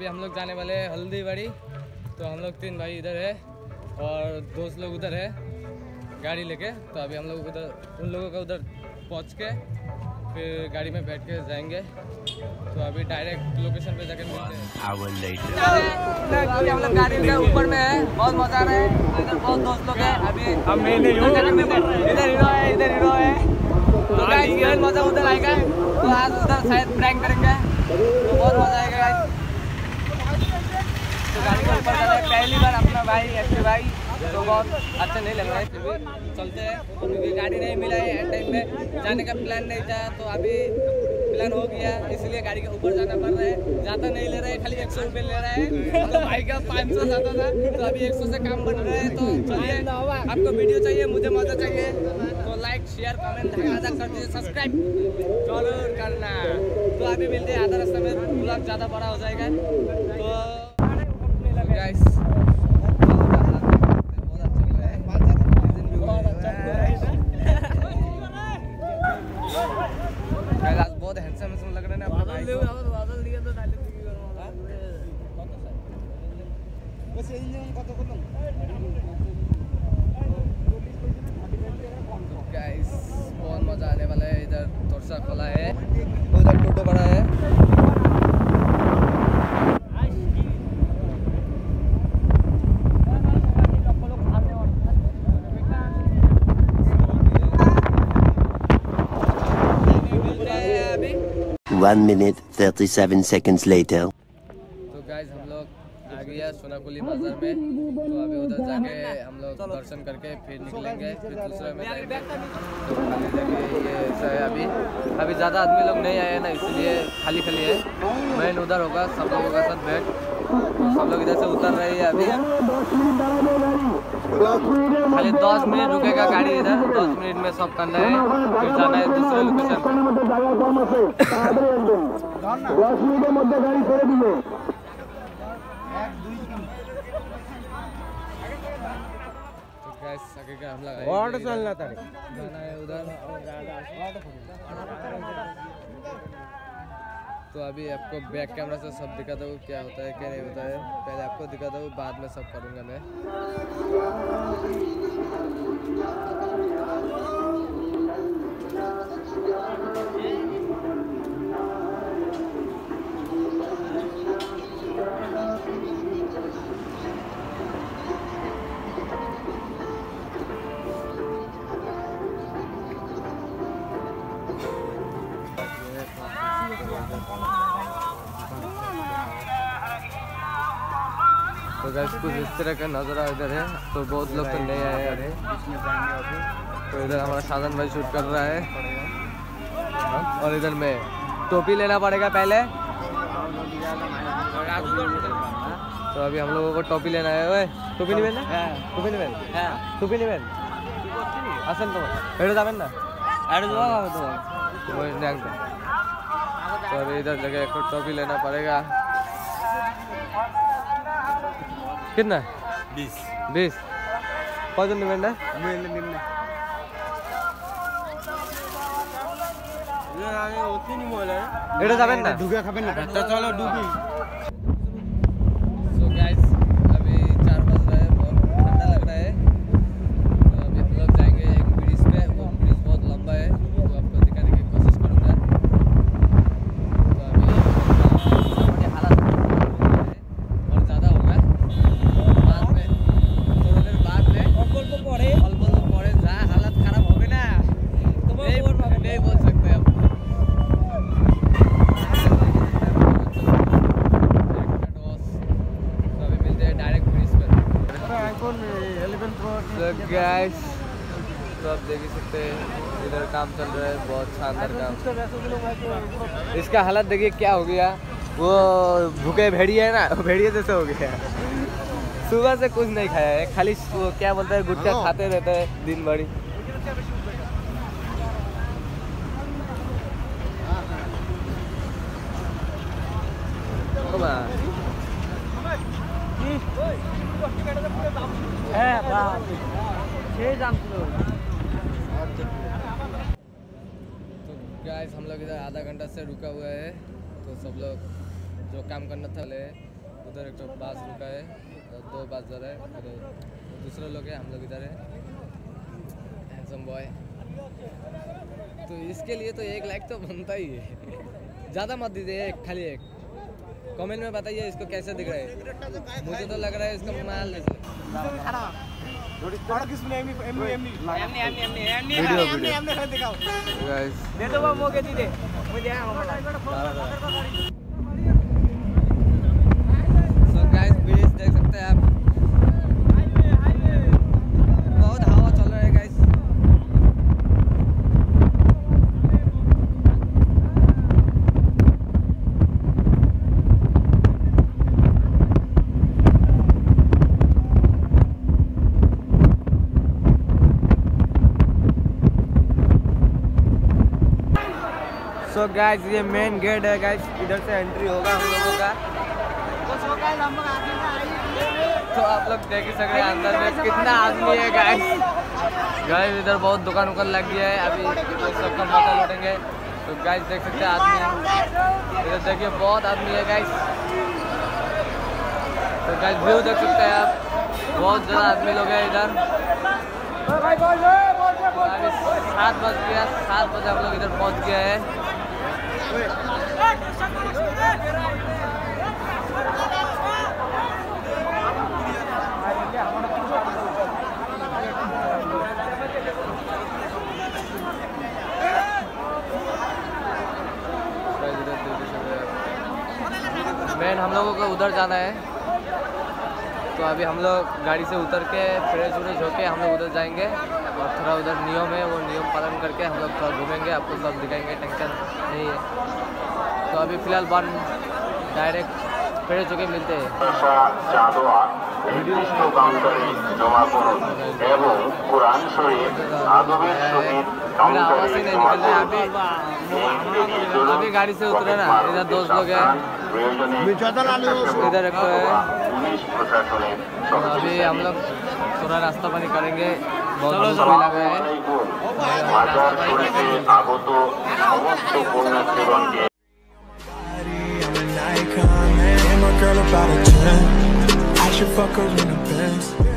अभी हम लोग जाने वाले हैं हल्दीबाड़ी। तो हम लोग तीन भाई इधर है और दोस्त लोग उधर है गाड़ी लेके। तो अभी हम लोग उधर उन लोगों का उधर पहुँच के फिर गाड़ी में बैठ के जाएंगे। तो अभी डायरेक्ट लोकेशन पे जाकर मिलते हैं। गाड़ी के ऊपर में है, बहुत मजा आ रहा है। इधर बहुत दोस्त लोग हैं। अभी हम इधर हीरो है, इधर हीरो है। तो गाइस मजा उधर आएगा, तो आज उधर शायद प्रैंक करेंगे, तो बहुत मजा आएगा गाइस। तो गाड़ी के ऊपर पहली बार अपना भाई एक्टिव भाई, तो बहुत अच्छा नहीं लग रहा है। फिर भी चलते हैं क्योंकि गाड़ी नहीं मिला है एट टाइम में, जाने का प्लान नहीं था। तो अभी प्लान हो गया, इसलिए गाड़ी के ऊपर जाना पड़ रहा है। ज़्यादा नहीं ले रहे, खाली 100 रुपये ले रहा है। तो भाई का 500 ज़्यादा था, तो अभी 100 से काम बन रहा है। तो चलिए, आपको वीडियो चाहिए, मुझे मजा चाहिए, तो लाइक शेयर कमेंट आधा कर दीजिए, सब्सक्राइब जरूर करना। तो अभी मिलते हैं, आधा रास्ते में ब्लॉग ज़्यादा बड़ा हो जाएगा। तो गाइस बहुत हैंडसम लग रहे हैं। गाइस बहुत मजा आने वाला है। इधर तोरसा खोला है, उधर टोटो बड़ा है।1 minute 37 seconds later। तो गाइस हम लोग आ गया सोनाकुली बाजार में। तो अभी उधर जाके हम लोग दर्शन करके फिर निकलेंगे, फिर दूसरा में जाएंगे। तो खाली जगह ये ऐसा है, अभी ज़्यादा आदमी लोग नहीं आए ना, इसलिए खाली खाली है। मेन उधर होगा, सब लोगों का साथ बैठ। सब लोग इधर से उतर रहे हैं। अभी खाली 10 मिनट रुकेगा गाड़ी इधर। 10 मिनट में सब करना है, फिर जाना है दूसरे लोकेशन। वार्ड चलना था उधर। तो अभी आपको बैक कैमरा से सब दिखा दूँ, क्या होता है क्या नहीं होता है। पहले आपको दिखा दूँ, बाद में सब करूँगा मैं। तो गाइस कुछ इस तरह का नज़ारा इधर है। तो बहुत लोग तो नहीं आए अरे। तो इधर हमारा साधन भाई शूट कर रहा है, और इधर में टोपी लेना पड़ेगा पहले। तो अभी हम लोगों को टोपी लेना है। ओए टोपी नहीं पहनना, टोपी नहीं पहन, टोपी नहीं पहन असल तो हेडो जाबेन ना, हेडो जाओ तो वो नेक। तो अभी इधर जगह को टोपी लेना पड़ेगा। कितना 20 पौधन में ना इधर आगे उतनी नहीं बोला है, इधर जाबे ना डूबे खाबे ना। तो चलो डूबी। सो गाइस अभी 4 बज रहा है, बहुत ठंडा लग रहा है। तो अभी हम लोग जाएंगे एक ब्रिज पे। वो ब्रिज बहुत लंबा है, तो आपको दिखाने की कोशिश करूंगा। तो अभी गाइस तो आप देख ही सकते हैं इधर काम चल रहा है, बहुत शानदार काम। इसका हालत देखिए क्या हो गया, वो भूखे भेड़िए है ना, भेड़िए जैसे हो गया। सुबह से कुछ नहीं खाया है, खाली वो क्या बोलते हैं गुटखा खाते रहते हैं दिन भर। तो गाइस हम लोग इधर आधा घंटा से रुका हुआ है। तो सब लोग जो काम करना था ले उधर एक तो बस रुका है, दो बस जा रहा है, फिर दूसरे लोग हैं, हम लोग इधर है। हैंडसम बॉय तो इसके लिए तो एक लाइक तो बनता ही है, ज़्यादा मत दीजिए, एक खाली एक कमेंट में बताइए इसको कैसे दिख रहा है। मुझे तो लग रहा है इसको माल जैसे तो गाइस ये मेन गेट है गाइस, इधर से एंट्री होगा हम लोगों का। तो आप लोग देख ही सकते हैं अंदर में कितना आदमी है गाइस। गाइस इधर बहुत दुकान लग गया है, अभी सबका मजा लौटेंगे। तो गाइस देख सकते हैं आदमी, इधर देखिए बहुत आदमी है गाइस। तो गाइस व्यू देख सकते हैं आप, बहुत ज़्यादा आदमी लोग हैं इधर। 7 बज गया, 7 बजे हम लोग इधर पहुँच गया है। मैन हम लोगों को उधर जाना है, तो अभी हम लोग गाड़ी से उतर के फ्रेश व्रेश होके हम लोग उधर जाएंगे। और थोड़ा उधर नियम है, वो नियम पालन करके हम लोग थोड़ा घूमेंगे, आपको सब दिखाएंगे, टेंशन नहीं है। तो अभी फिलहाल वन डायरेक्ट फ्रेश होके मिलते हैं। अभी गाड़ी से उतरे ना, इधर दोस्त लोग हैं, इधर रखो है। अभी हम लोग थोड़ा रास्ता पानी करेंगे, बहुत समय लगा है।